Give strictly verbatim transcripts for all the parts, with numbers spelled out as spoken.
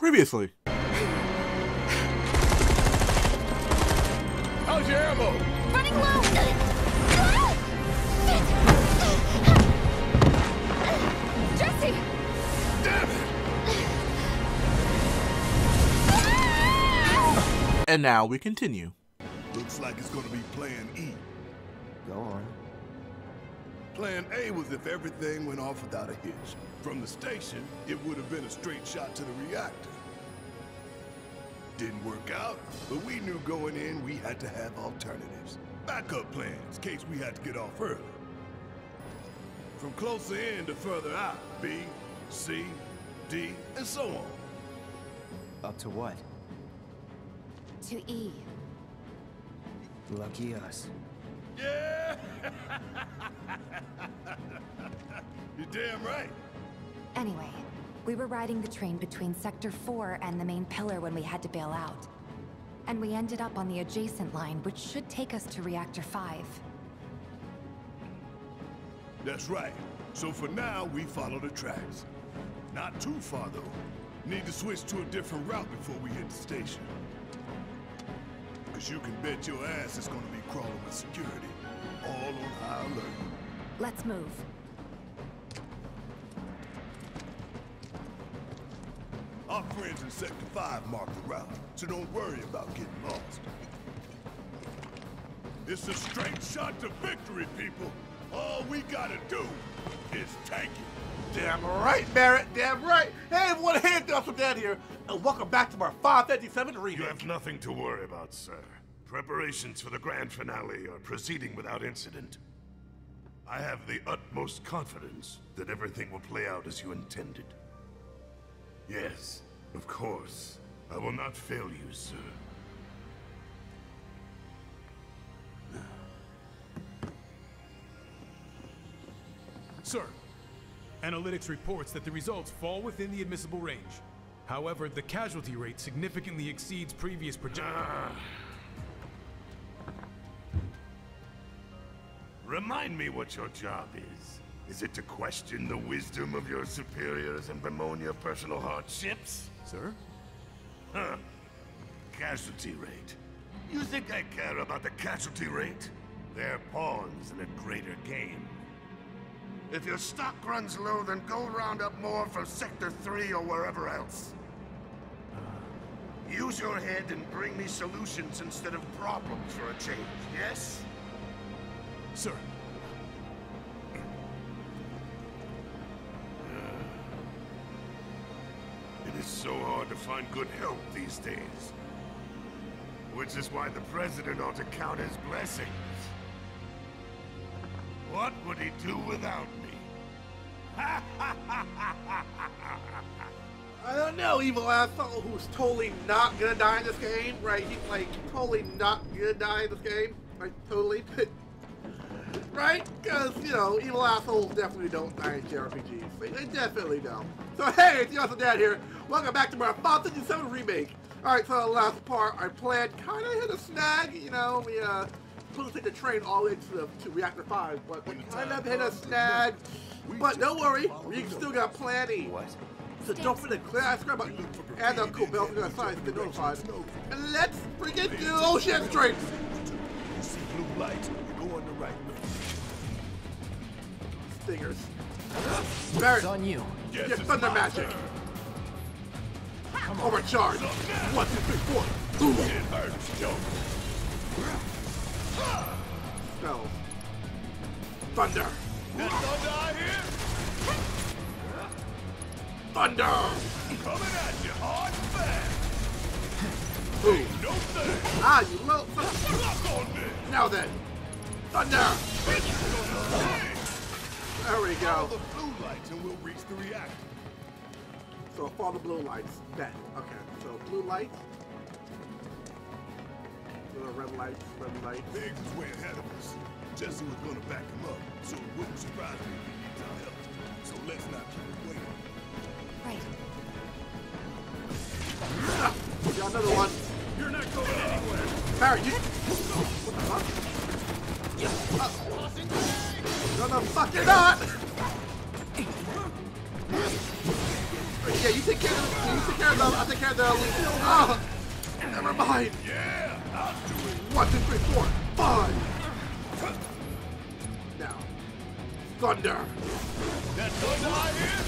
previously. How's your ammo? Running low. Shit. Jesse. Damn it. And now we continue. Looks like it's gonna be Plan E. Go on. Plan A was if everything went off without a hitch. From the station, it would have been a straight shot to the reactor. Didn't work out, but we knew going in we had to have alternatives. Backup plans, in case we had to get off early. From closer in to further out, B, C, D, and so on. Up to what? To E. Lucky us. Yeah! You're damn right. Anyway, we were riding the train between Sector four and the main pillar when we had to bail out. And we ended up on the adjacent line, which should take us to Reactor five. That's right. So for now, we follow the tracks. Not too far, though. Need to switch to a different route before we hit the station. Because you can bet your ass it's going to be crawling with security. All on high alert. Let's move. Our friends in Sector five marked the route, so don't worry about getting lost. It's a straight shot to victory, people. All we gotta do is take it. Damn right, Barrett. Damn right. Hey, everyone, hey, TheAwesomeDan here, and welcome back to our Final Fantasy seven Remake. You have nothing to worry about, sir. Preparations for the grand finale are proceeding without incident. I have the utmost confidence that everything will play out as you intended. Yes, of course. I will not fail you, sir. Sir, analytics reports that the results fall within the admissible range. However, the casualty rate significantly exceeds previous projections. Ah. Remind me what your job is. Is it to question the wisdom of your superiors and bemoan your personal hardships? Sir? Huh. Casualty rate. You think I care about the casualty rate? They're pawns in a greater game. If your stock runs low, then go round up more from Sector three or wherever else. Use your head and bring me solutions instead of problems for a change, yes? Sir. It's so hard to find good help these days. Which is why the president ought to count his blessings. What would he do without me? I don't know, evil asshole who's totally not gonna die in this game, right? He's like totally not gonna die in this game. Like totally. Right? Because, you know, evil assholes definitely don't die in J R P Gs. They, they definitely don't. So hey, it's TheAwesomeDan here. Welcome back to my Final Fantasy seven Remake. Alright, so the last part, our plan kind of hit a snag. You know, we uh, supposed to take the train all the way to, the, to Reactor five, but we kind of hit a snag. But don't worry, we still got Plan E. So don't forget to ask her about you and the cool bell for the signs to get notified. And let's freaking do the ocean straight. You see blue light, you go on the right. Stingers. Barrett, on you. Yes, your thunder magic. Come overcharge. On. One, two, three, four. Ooh. It hurts, yo. No. Thunder. That's thunder out here. Thunder. Coming at you hard and fast. Ooh. No thing. Ah, you little fucker. Now then. Thunder. There we go. Follow the blue lights and we'll reach the reactor. So follow the blue lights. That. Okay. So blue lights. Little red lights. Red lights. Biggs is way ahead of us. Jesse was gonna back him up, so it wouldn't surprise me if he needs our help. So let's not keep it waiting. Right. We got another one. You're not going anywhere. Barry, you. What the fuck? Uh -oh. No, no, fuck you're not! Yeah, you take care of the, you take care of them, I'll take care of the elite. Ah! Never mind. Yeah, I'll do it. One, two, three, four, five. Now. Thunder. That thunder I hear?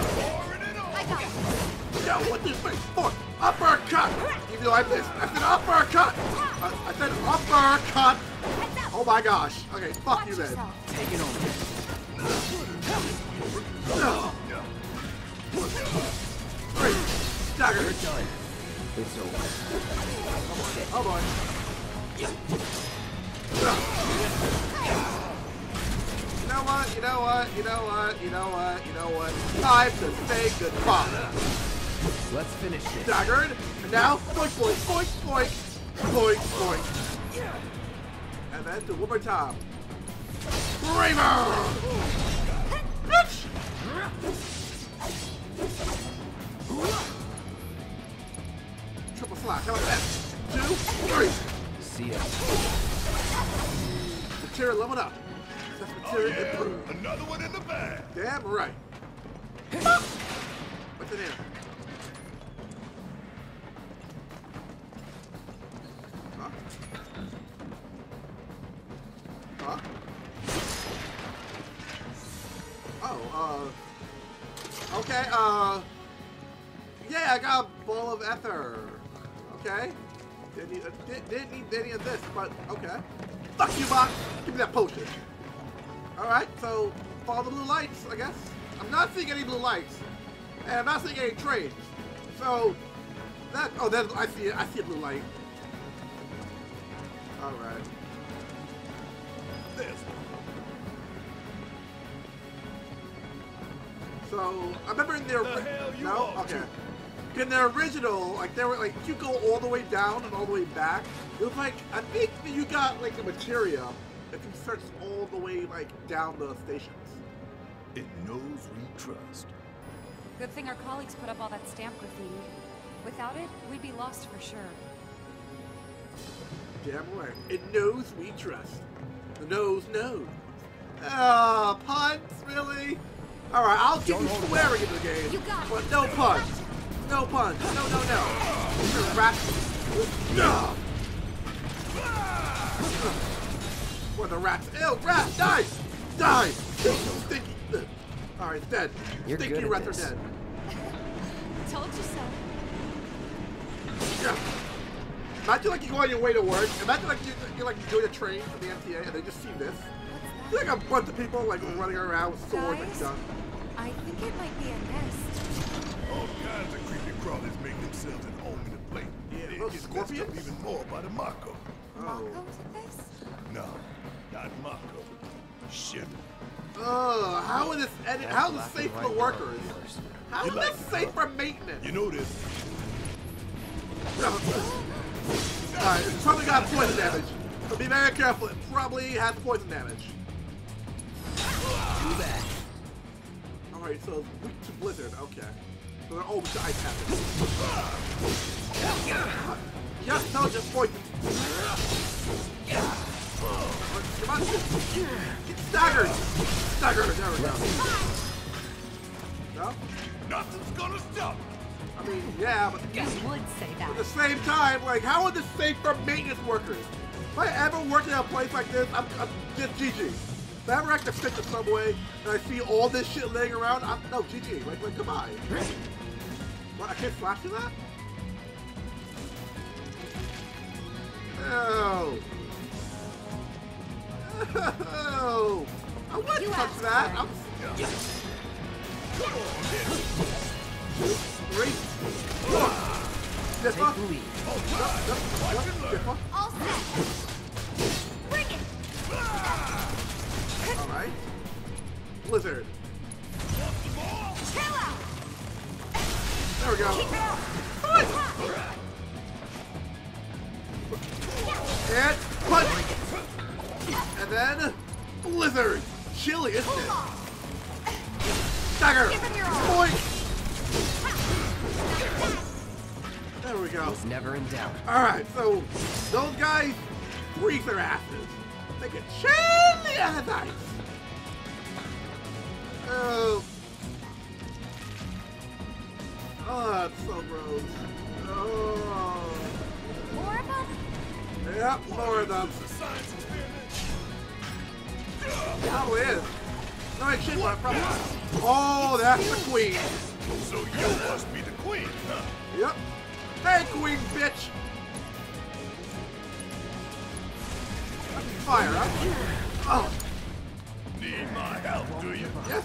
It's pouring it on. I got it. Now, one, two, three, four. Uppercut. Give me like this. I said uppercut. I, I said uppercut. Oh my gosh. Okay, fuck Watch you then. Yourself. Take it on. No. Three. Dagger. It's over. Oh boy. You know what? You know what? You know what? You know what? You know what? Time to say goodbye. Let's finish this. Daggered. And now, boink, boink, boink, boink, boink, boink. And then do one more time. Braver. Bitch! Triple slash, how about that? Two, three! See ya. Material leveled up. That's material oh, yeah. improved. Another one in the bag. Damn right. What's in here? Huh? Huh? Oh, uh, okay, uh, yeah, I got a ball of ether, okay, didn't need, uh, did, didn't need any of this, but, okay, fuck you, Bob, give me that potion, alright, so, follow the blue lights, I guess, I'm not seeing any blue lights, and I'm not seeing any trains, so, that, oh, that, I see it, I see a blue light, alright, this So, I remember in their, the no? Okay. In their original, like, there were, like, you go all the way down and all the way back. It was like, I think that you got, like, the materia if you search all the way, like, down the stations. It knows we trust. Good thing our colleagues put up all that stamp graffiti. Without it, we'd be lost for sure. Damn right. It knows we trust. The nose knows. Ah, uh, puns, really? All right, I'll keep you swearing in the game, but no punch, no punch, no, no, no. You're rats. No. What the rats? Ew, rat, die, die. Stinky. All right, it's dead. You're Stinky good rats this. Are dead. Told you so. Yeah. Imagine like you go on your way to work. Imagine like you, you're like you go to the train for the M T A and they just see this. There's like a bunch of people like running around with swords and stuff. I think it might be a nest. All kinds of creepy crawlies make themselves an home in the plate. Yeah, those scorpions? Even more by the Mako. Oh. Mako's at this? No, not Mako. Shit. Ugh, how is this edit? How is this safe for workers? How is this safe for maintenance? You know this. Alright, it's probably got poison damage. So be very careful, it probably has poison damage. Too bad. Alright, so weak to blizzard, okay. So they're all weak to ice hazard. Yes, no, just poison. Come on, get staggered! Staggered, there we go. No? Nothing's gonna stop! I mean, yeah, but you would say that. At the same time, like, how is this safe for maintenance workers? If I ever work in a place like this, I'm, I'm just G G. If I ever act to fit the subway and I see all this shit laying around, I'm no G G. Like, like goodbye. What? I can't flash to that? Ew. Ew. I wouldn't touch that. I'm. Three. Four. Differ. Differ. Differ. All set. Bring it. Alright. Blizzard. Chill out. There we go. Keep it up. And punch. And then blizzard. Chilly, isn't it? Dagger. Point. There we go. Was never in doubt. Alright, so those guys freeze their asses. They can chill the other night. Oh, Oh, that's so gross. Oh. More of them? Yep, more of them. How is? No, I shouldn't. I promise. Oh, that's the queen. So you must be the queen, huh? Yep. Hey, queen, bitch. I'm fire up. Oh. Need my help, do you? Yes.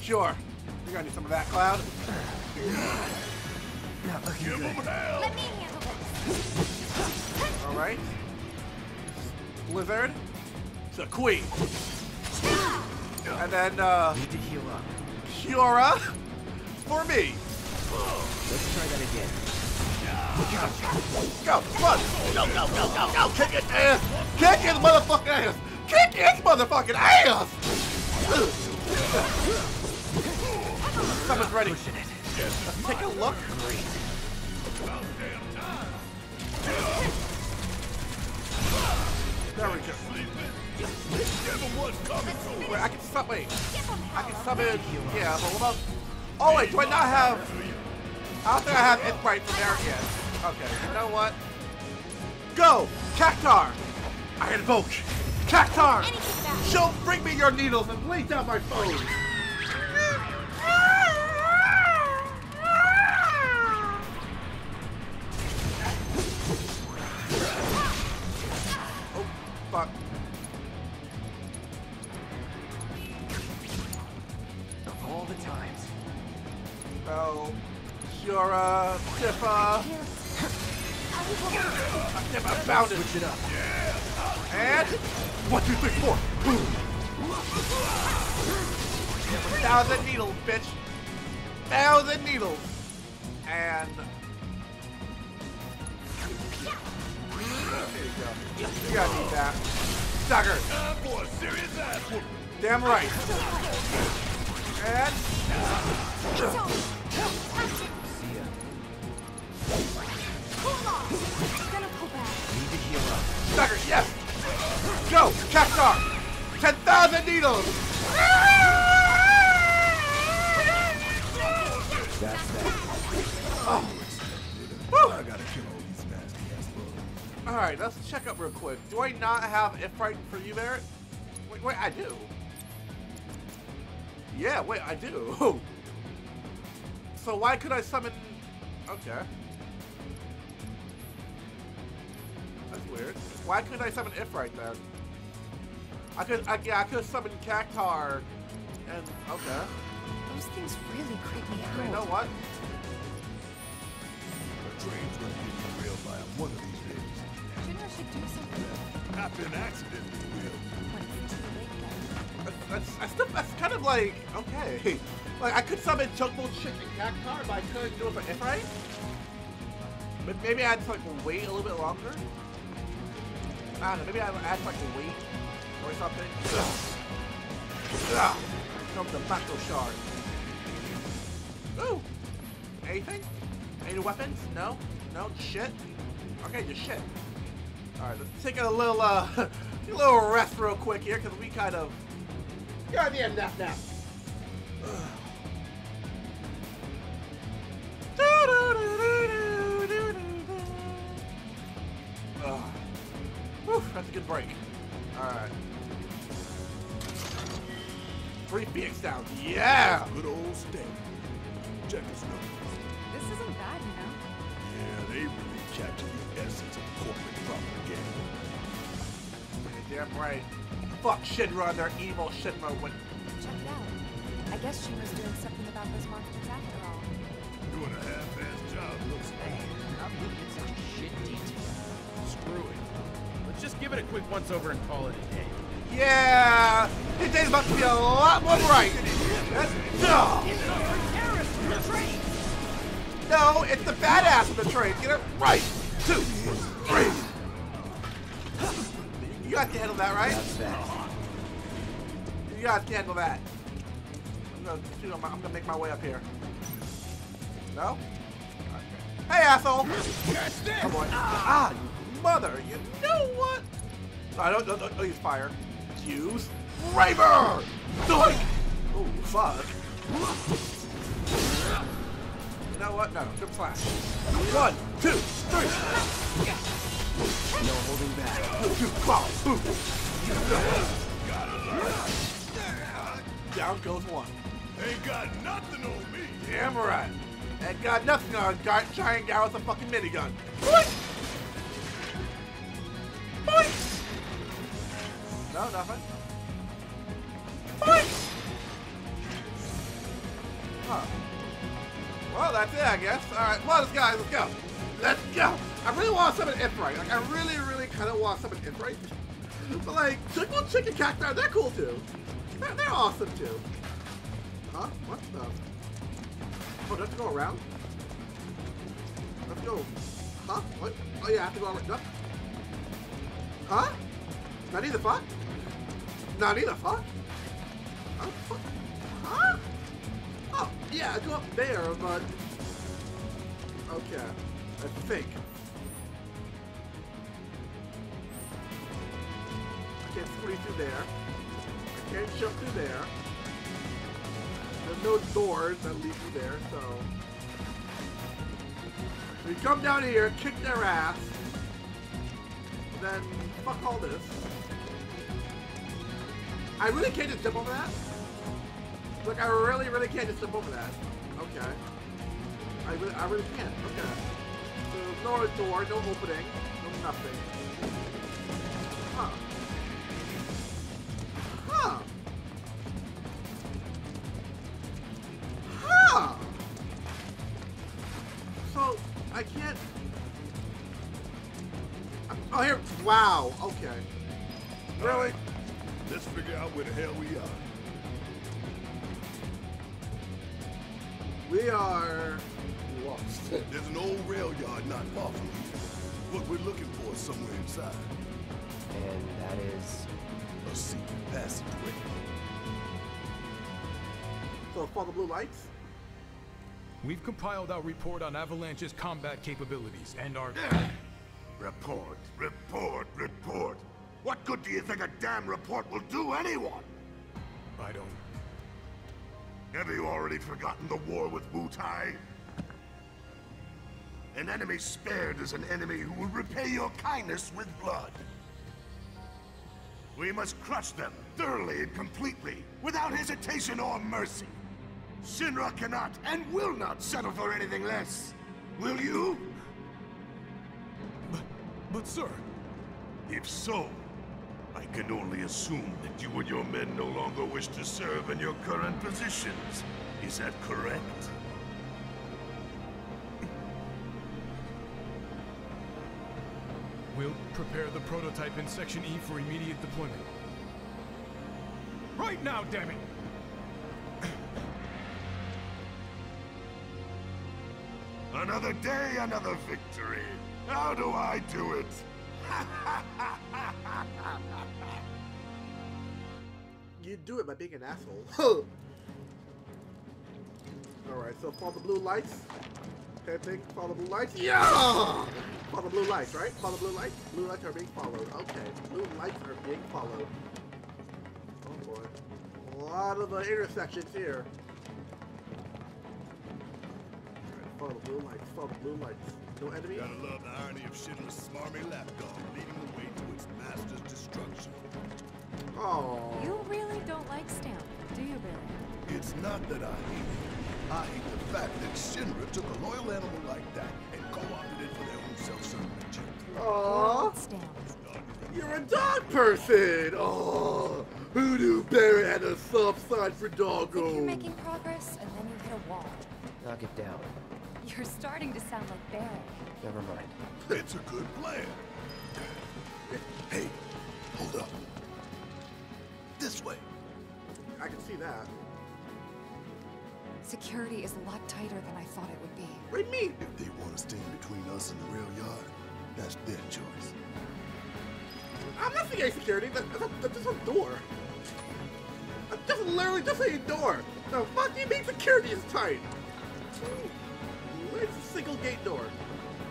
Sure. You're gonna need some of that, Cloud. Not looking Give good. Hell. Let me handle this. All right. Blizzard. It's a queen. And then, uh... need to heal up. Shiora? For me. Let's try that again. Go, come on. Go, go, go, go, go. Kick his ass. Kick his motherfucking ass. Kick his motherfucking ass. Someone's ready. Let's take a look. There we go. Wait, I can stop. Wait, I can summon. Yeah, but what about? Oh wait, do I not have? I don't think I have Ifrit from there yet. Okay, you know what? Go, Cactuar. I invoke Cactuar. She'll bring me your needles and lay down my phone. Fuck. Of all the times. Oh, Shiora, Tifa. I never found it. Switch it up. And one, two, three, four. Boom. Thousand needles, bitch. Thousand needles. And. There you go. You gotta need that. Dagger. Damn right. And... See ya. Need to heal up. Dagger, yes! Go! Cactuar! ten thousand needles! That's that. Oh. Woo. I gotta kill all these bastards. Alright, let's check up real quick. Do I not have Ifrit for you, Barrett? Wait, wait, I do. Yeah, wait, I do. So why could I summon... Okay. That's weird. Why couldn't I summon Ifrit then? I could, I, yeah, I could summon Cactuar and... Okay. Those things really creep me out. You know what? Dreams gonna be real by one of these days. Shinra should do something. Happen accident, it will. That's, that's, that's, that's kind of like, okay. Like, I could summon Chocobo Chick and Cactuar, but I couldn't do it for Ifrit. But maybe I had to, like, wait a little bit longer? I don't know, maybe I had to, like, wait or something. Ugh. Ugh. Here comes the Macro Shard. Ooh! Anything? Any weapons? No? No? Shit? Okay, just shit. Alright, let's take a little, uh, a little rest real quick here, because we kind of... Gotta be a nap nap. Whew, that's a good break. Alright. Three beings down. Yeah! Good old state. Check this out. This isn't bad, you know? Yeah, they really captured the essence of corporate propaganda. Damn right. Fuck Shinra and their evil Shinra went. Check it out. I guess Shinra's doing something about those monsters after all. Doing a half-assed job looks bad. Not looking at such shit detail. Screw it. Let's just give it a quick once-over and call it a day. Yeah! This day's about to be a lot more right. That's dumb! No, it's the badass of the trade. Get it right. Two, three. You guys can handle that, right? You guys can handle that. I'm gonna, you know, I'm gonna make my way up here. No? Okay. Hey, asshole! Come on. Ah, you mother. You know what? No, I don't, don't, don't use fire. Use Raver. Doink. Ooh. fuck. You know what? No, good plan. One, two, three. No holding back. Boom. Down goes one. Ain't got nothing on me. Damn right. Ain't got nothing on a giant guy with a fucking minigun. What? What? No, nothing. What? Huh. Well, that's it, I guess. All right, well, let's go, let's go. Let's go. I really want to summon Ifrit. Like, I really, really kind of want to summon Ifrit. But like, Chicken Chicken Cactuar, they're cool too. They're, they're awesome too. Huh? What the? Oh, do I have to go around? Do I have to go? Huh? What? Oh yeah, I have to go around. No. Huh? Not either fuck? Not either fuck? Huh? Fuck? Huh? Oh, yeah, I go up there, but... Okay. I think. I can't squeeze through there. I can't jump through there. There's no doors that lead you there, so... We come down here, kick their ass, then fuck all this. I really can't just jump over that? Like, I really, really can't just jump over that. Okay. I really, I really can't. Okay. So, no door, no opening, no nothing. Huh. Huh. Huh. So, I can't... Oh, here. Wow. Okay. Really? Right. Let's figure out where the hell we are. We are lost. There's an old rail yard not far from here. What we're looking for is somewhere inside. And that is a secret passageway. So follow the blue lights. We've compiled our report on Avalanche's combat capabilities and our. Report, report, report. What good do you think a damn report will do anyone? I don't. Have you already forgotten the war with Wutai? An enemy spared is an enemy who will repay your kindness with blood. We must crush them thoroughly and completely, without hesitation or mercy. Shinra cannot and will not settle for anything less. Will you? But sir, if so, I can only assume that you and your men no longer wish to serve in your current positions. Is that correct? We'll prepare the prototype in Section E for immediate deployment. Right now, damn it! Another day, another victory. How do I do it? You do it by being an asshole. Alright, so follow the blue lights. Okay, big, follow the blue lights. Yeah! Follow the blue lights, right? Follow the blue lights. Blue lights are being followed. Okay, blue lights are being followed. Oh boy. A lot of uh, intersections here. Alright, follow the blue lights. Follow the blue lights. No enemy? Gotta love the irony of Shinra's smarmy lapdog leading the way to its master's destruction. Oh. You really don't like Stamp, do you, Billy? It's not that I hate it. I hate the fact that Shinra took a loyal animal like that and co-opted it for their own self-serving agenda. Aw. Stamp. You're a dog person! Oh, Hoodoo Bear had a soft side for doggos. You're making progress, and then you hit a wall. Knock it down. You're starting to sound like Barry. Never mind. It's a good plan. Hey, hold up. This way. I can see that. Security is a lot tighter than I thought it would be. What do you mean? If they want to stand between us and the rail yard, that's their choice. I'm not thinking security. That, that, that's just a door. That's just literally just a door. The fuck do you mean security is tight? Ooh. It's a single gate door.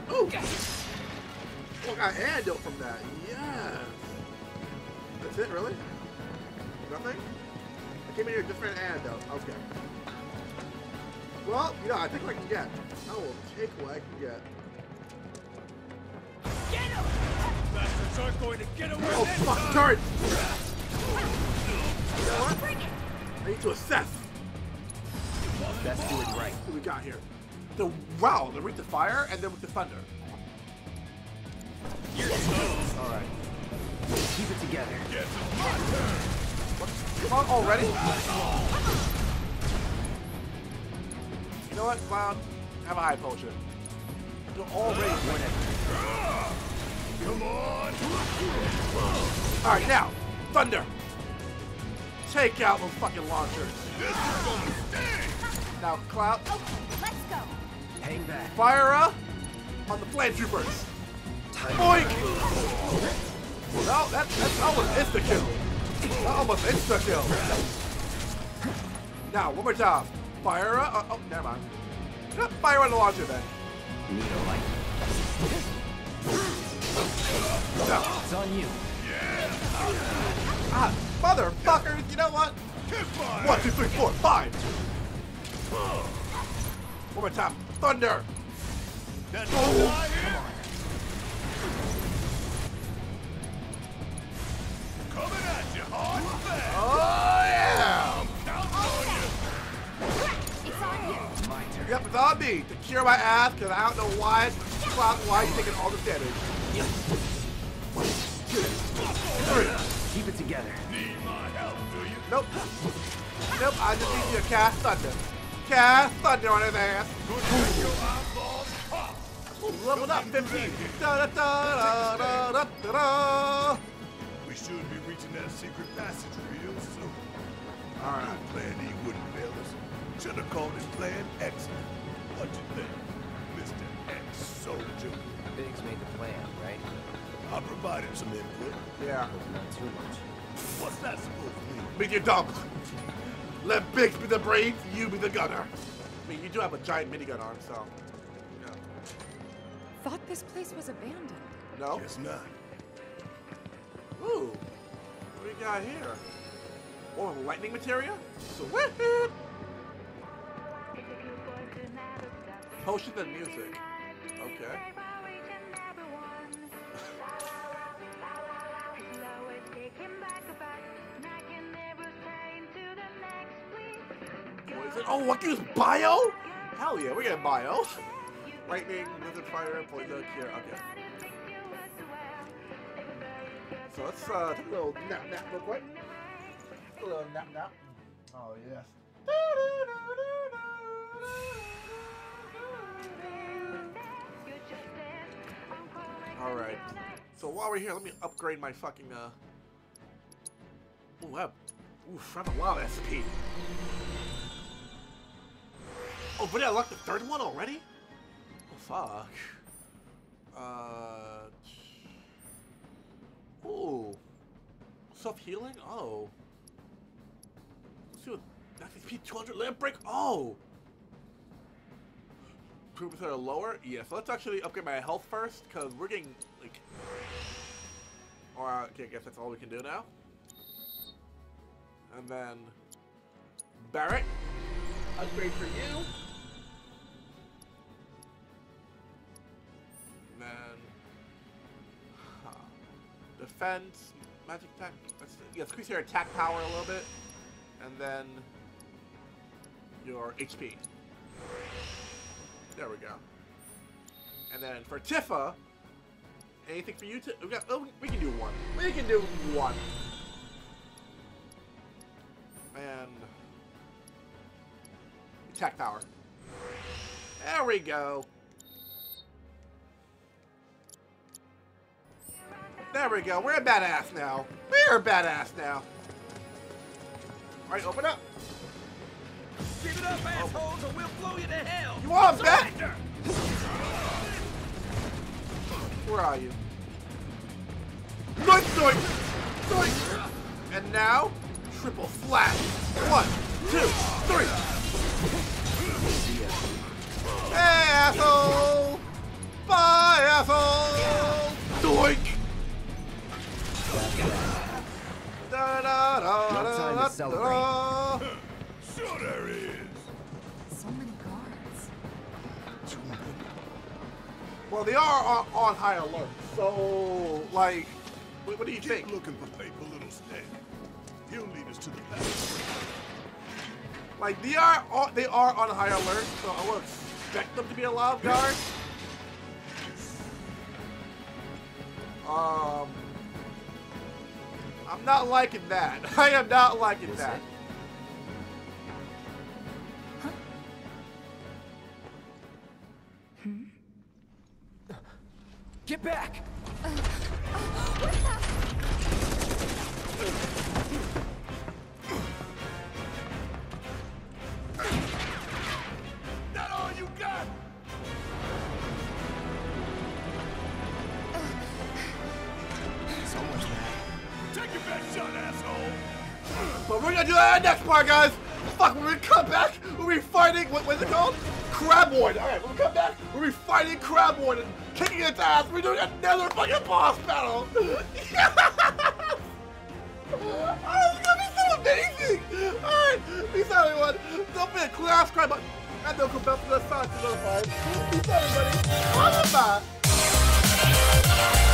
Oh! Look, I had dope from that. Yes! That's it, really? Nothing? Came in here different ad though. Okay. Well, you know, I think what I can get. I will take what I can get. Get him! Bastards aren't going to get away. Oh fuck! Turret! You know what? I need to assess. That's doing right. What do we got here? The wow, the Wreath of Fire, and then with the Thunder. All right. Keep it together. Yes, it's my turn. What? Come on already? You know what, Clown? Have a high potion. You're already winning. Come on. All right, now, Thunder. Take out those fucking launchers. This is gonna sting. Now, Clown. Okay, let's go. Hang back. Fire up on the Flametroopers. Boink! No, that, that's almost insta-kill. That almost insta-kill. Now, one more time. Fire up. Uh, oh, never mind. Not fire on the launcher, then. You need a light. No. It's on you. Yeah. Ah, motherfuckers, you know what? One, two, three, four, five. One more time. Thunder. That's oh. Come on. Coming at you hard and fast. Oh yeah! Counting on you. It's on you. My turn. Yep, it's on me to cure my ass because I don't know why Cloud why you're taking all the damage. Yep. Three. Keep it together. Need my help, do you? Nope. Nope. I just need you to cast thunder. Cast thunder on his ass. Leveled up fifteen. Da da da da da da da. We should be reaching that secret passage real soon. All right. I knew Plan E wouldn't fail us. Should have called it Plan X. What do you think, Mister Ex-Soldier? Biggs made the plan, right? I provided some input. Yeah. Not too much. What's that supposed to mean? Make it dumb. Let Biggs be the brains, you be the gunner. I mean, you do have a giant minigun arm, so. Yeah. Thought this place was abandoned. No. It's not. Ooh, what do we got here? More lightning materia? Sweet! Potion and music. Okay. What is it? Oh, what is bio? Hell yeah, we're getting bio. Lightning, wizard, fire, poison, cure. Okay. So let's uh, take a little nap nap real quick. A little nap nap. Oh, yes. Alright. So while we're here, let me upgrade my fucking. Uh... Ooh, I have... Oof, I have a lot of S P. Oh, but I locked the third one already? Oh, fuck. Uh. Ooh, self-healing? Oh. Let's do a two hundred lamp break? Oh! two percent or lower? Yeah, so let's actually upgrade my health first, because we're getting, like... Or, uh, okay, I guess that's all we can do now. And then... Barrett, upgrade for you. And then... Defense, magic attack. Let's, yeah, increase your attack power a little bit, and then your H P. There we go. And then for Tifa, anything for you? To, we got. Oh, we can do one. We can do one. And attack power. There we go. There we go. We're a badass now. We're a badass now. All right, open up. Give it up, oh. Assholes, or we'll blow you to hell. You want back? Where are you? Nice, doink, doink. And now, triple slash. One, two, three. Hey, asshole! Bye, asshole! Doink. Da, da, da, da, da, da, da, da, da. there is. So many guards. Too many. Well, they are on, on high alert. So, like, what, what do you Keep think? Looking for faithful little stand. He'll lead us to the palace. Like, they are on, they are on high alert. So I would expect them to be a loud guard. Um, I'm not liking that. I am not liking Is that. It? Huh? Hmm? Get back! Uh, uh, Not all you got! Take your best shot, asshole! But we're gonna do that in the next part, guys! Fuck, when we come back, we'll be fighting, what, what's it called? Crab Warden! Alright, when we come back, we'll be fighting Crab Warden, kicking its ass, we're doing another fucking boss battle! Yes! Oh, it's gonna be so amazing! Alright, peace out, everyone! Don't forget to click subscribe button, and don't come back to the side to notify. Peace out, everybody! Bye-bye!